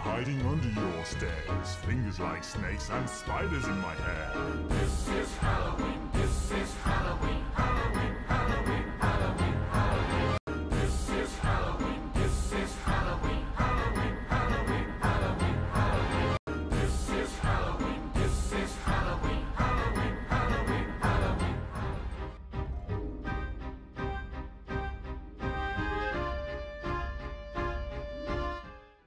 hiding under your stairs. Fingers like snakes and spiders in my hair. This is Halloween. This